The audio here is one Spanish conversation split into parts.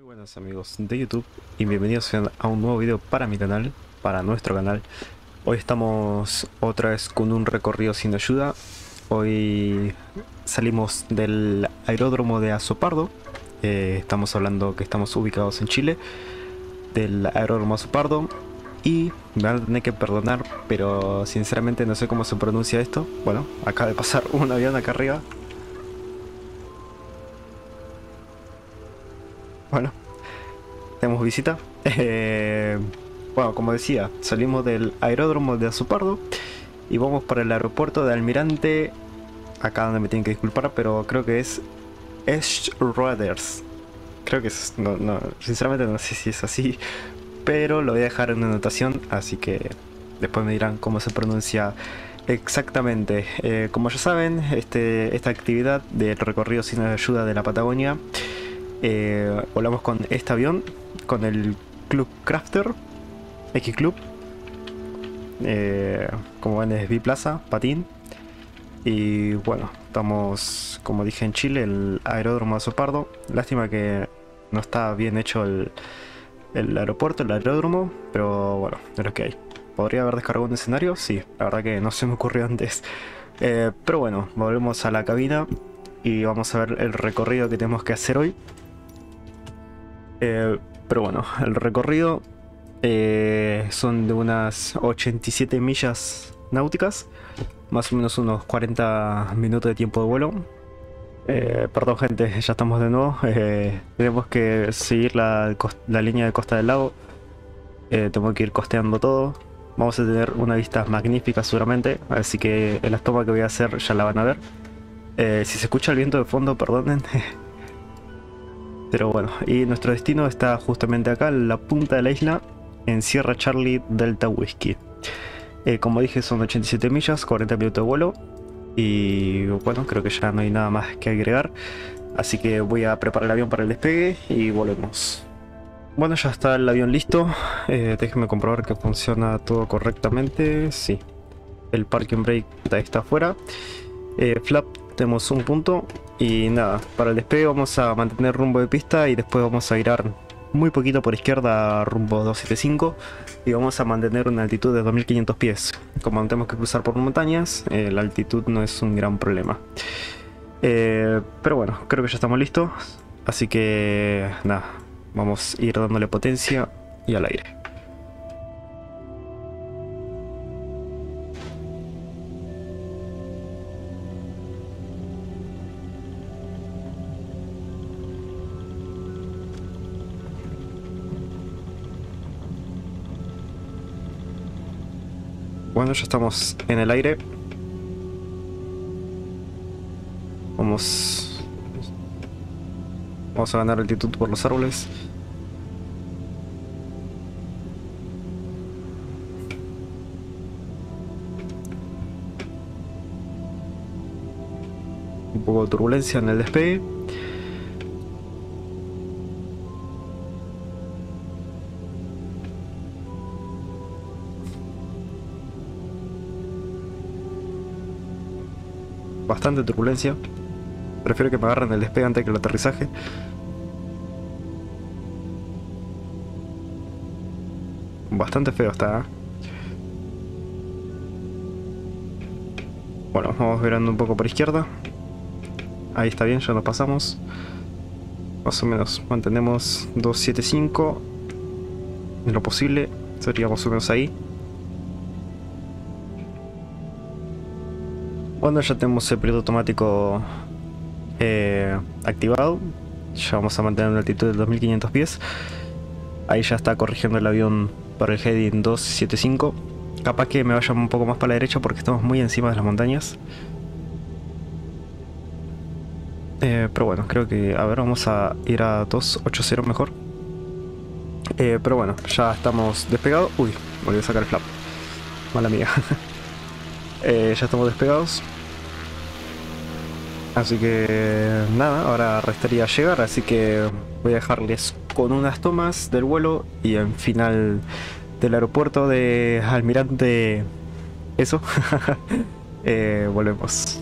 Muy buenas amigos de YouTube y bienvenidos a un nuevo video para mi canal, para nuestro canal. Hoy estamos otra vez con un recorrido sin ayuda. Hoy salimos del aeródromo de Azopardo. Estamos hablando que estamos ubicados en Chile, del aeródromo Azopardo. Y me van a tener que perdonar, pero sinceramente no sé cómo se pronuncia esto. Bueno, acaba de pasar un avión acá arriba. Bueno, tenemos visita. Bueno, como decía, salimos del aeródromo de Azopardo y vamos para el aeropuerto de Almirante. Acá donde me tienen que disculpar, pero creo que es Schoeders. Creo que es... No, sinceramente no sé si es así, pero lo voy a dejar en una anotación, así que después me dirán cómo se pronuncia exactamente. Como ya saben, esta actividad del recorrido sin ayuda de la Patagonia, volamos con este avión, con el Club Crafter X Club. Como ven, es biplaza, patín. Y bueno, estamos, como dije, en Chile, el aeródromo de Azopardo. Lástima que no está bien hecho el aeropuerto, el aeródromo, pero bueno, es lo que hay. ¿Podría haber descargado un escenario? Sí, la verdad que no se me ocurrió antes. Pero bueno, volvemos a la cabina y vamos a ver el recorrido que tenemos que hacer hoy. Pero bueno, el recorrido son de unas 87 millas náuticas, más o menos unos 40 minutos de tiempo de vuelo. Perdón gente, ya estamos de nuevo. Tenemos que seguir la línea de costa del lago. Tengo que ir costeando todo. Vamos a tener una vista magnífica seguramente, así que en las tomas que voy a hacer ya la van a ver. Si se escucha el viento de fondo, perdonen. Pero bueno, y nuestro destino está justamente acá, en la punta de la isla, en Sierra Charlie Delta Whiskey. Como dije, son 87 millas, 40 minutos de vuelo. Y bueno, creo que ya no hay nada más que agregar, así que voy a preparar el avión para el despegue y volvemos. Bueno, ya está el avión listo. Déjenme comprobar que funciona todo correctamente. Sí, el parking brake está afuera. Flap, tenemos un punto. Y nada, para el despegue vamos a mantener rumbo de pista y después vamos a girar muy poquito por izquierda rumbo 275 y vamos a mantener una altitud de 2500 pies. Como no tenemos que cruzar por montañas, la altitud no es un gran problema. Pero bueno, creo que ya estamos listos, así que nada, vamos a ir dándole potencia y al aire. Bueno, ya estamos en el aire. Vamos a ganar altitud por los árboles. Un poco de turbulencia en el despegue. Bastante turbulencia. Prefiero que me agarren el despegue antes que el aterrizaje. Bastante feo está, ¿eh? Bueno, vamos virando un poco por izquierda. Ahí está bien, ya nos pasamos. Más o menos mantenemos 275 en lo posible. Sería más o menos ahí. Bueno, ya tenemos el piloto automático activado. Ya vamos a mantener una altitud de 2500 pies. Ahí ya está corrigiendo el avión para el heading 275. Capaz que me vaya un poco más para la derecha porque estamos muy encima de las montañas. Pero bueno, creo que... A ver, vamos a ir a 280 mejor. Pero bueno, ya estamos despegados. Uy, volví a sacar el flap. Mala mía. Ya estamos despegados, así que nada, ahora restaría llegar, así que voy a dejarles con unas tomas del vuelo y el final del aeropuerto de Almirante. Eso. Volvemos.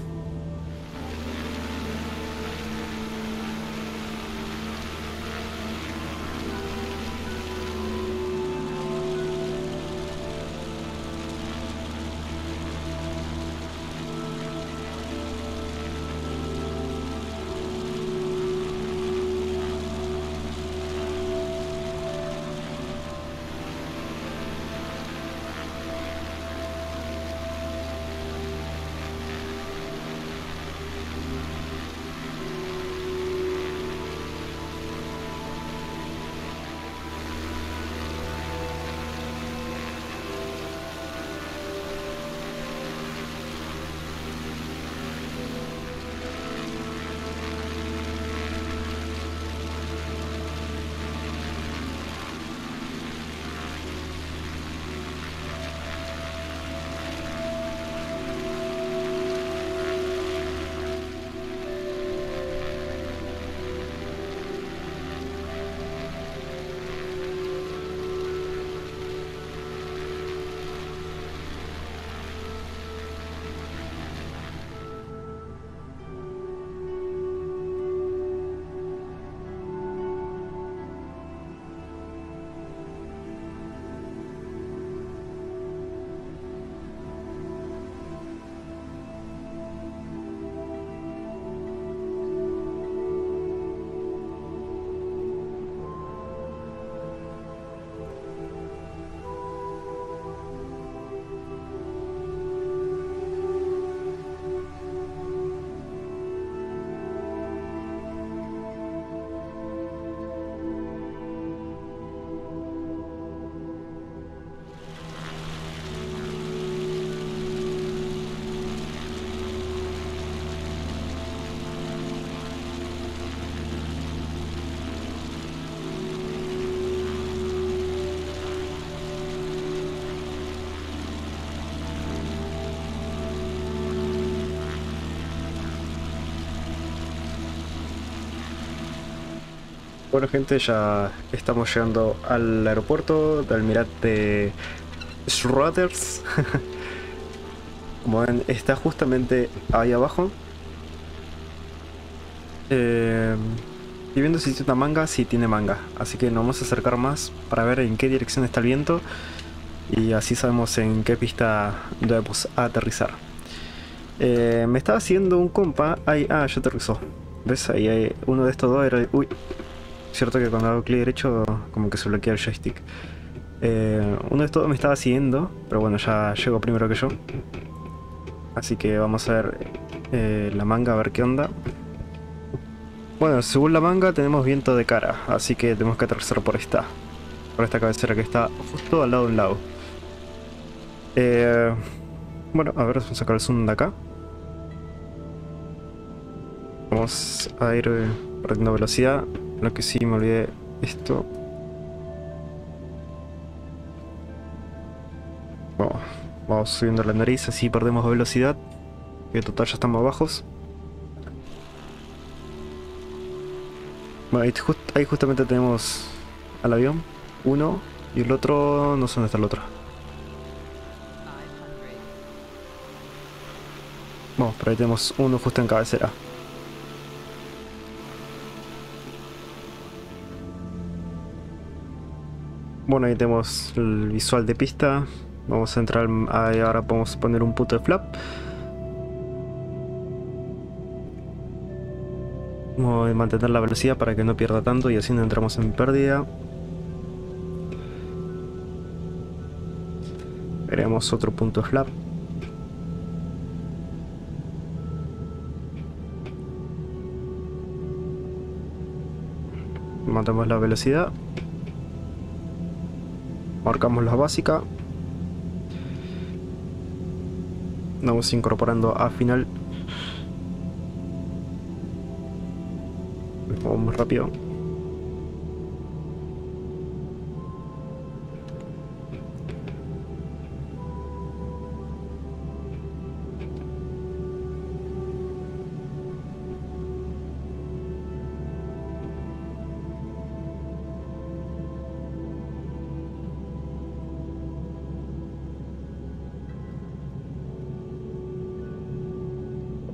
Bueno gente, ya estamos llegando al aeropuerto de Almirante Schoeders. Como ven, está justamente ahí abajo. Y viendo si tiene manga, sí tiene manga. Así que nos vamos a acercar más para ver en qué dirección está el viento. Y así sabemos en qué pista debemos aterrizar. Me estaba haciendo un compa. Ahí, ya aterrizó. ¿Ves? Ahí hay uno de estos dos. Era... Uy. Cierto que cuando hago clic derecho como que se bloquea el joystick. Uno de estos me estaba siguiendo, pero bueno, ya llegó primero que yo. Así que vamos a ver la manga, a ver qué onda. Bueno, según la manga tenemos viento de cara, así que tenemos que aterrizar por esta cabecera que está justo al lado de un lago. Bueno, a ver, vamos a sacar el zoom de acá. Vamos a ir perdiendo velocidad. Lo que sí, me olvidé esto. Bueno, vamos subiendo la nariz, así perdemos velocidad. Que total ya estamos bajos. Bueno, ahí justamente tenemos al avión. Uno y el otro, no sé dónde está el otro. Vamos, pero ahí tenemos uno justo en cabecera. Bueno, ahí tenemos el visual de pista. Vamos a entrar ahí, ahora podemos poner un punto de flap. Vamos a mantener la velocidad para que no pierda tanto y así no entramos en pérdida. Creamos otro punto de flap. Mantemos la velocidad. Marcamos la básica. Vamos incorporando a final. Vamos rápido.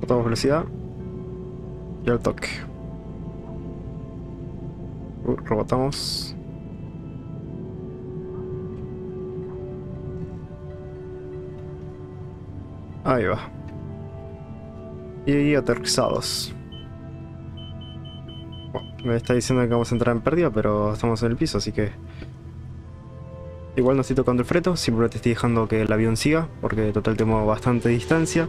Cortamos velocidad y al toque rebotamos. Ahí va. Y aterrizados. Bueno, me está diciendo que vamos a entrar en pérdida, pero estamos en el piso, así que igual no estoy tocando el freno, simplemente estoy dejando que el avión siga, porque total tengo bastante distancia.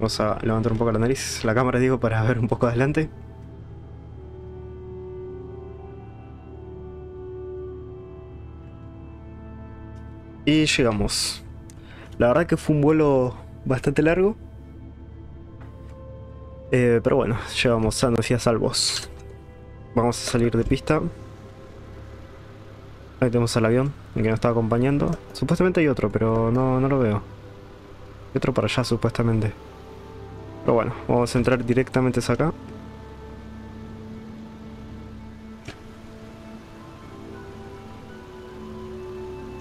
Vamos a levantar un poco la nariz, la cámara digo, para ver un poco adelante. Y llegamos. La verdad que fue un vuelo bastante largo. Pero bueno, llegamos sanos y a salvos. Vamos a salir de pista. Ahí tenemos al avión, el que nos está acompañando. Supuestamente hay otro, pero no lo veo. Hay otro para allá, supuestamente. Pero bueno, vamos a entrar directamente hacia acá.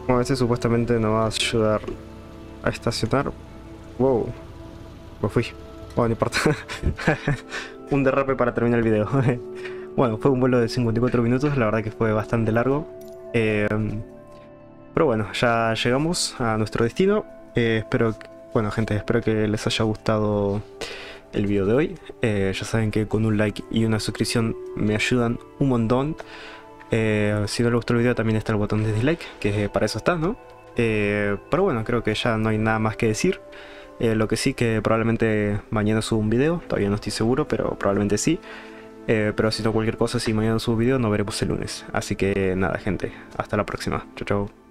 Bueno, este supuestamente nos va a ayudar a estacionar. Wow, me fui. Bueno, no importa. Un derrape para terminar el video. Bueno, fue un vuelo de 54 minutos, la verdad que fue bastante largo. Pero bueno, ya llegamos a nuestro destino. Bueno gente, espero que les haya gustado el video de hoy. Ya saben que con un like y una suscripción me ayudan un montón. Si no les gustó el video también está el botón de dislike, que para eso está, ¿no? Pero bueno, creo que ya no hay nada más que decir. Lo que sí que probablemente mañana subo un video, todavía no estoy seguro, pero probablemente sí. Pero si no cualquier cosa, si mañana subo un video, nos veremos el lunes. Así que nada gente, hasta la próxima. Chau chau.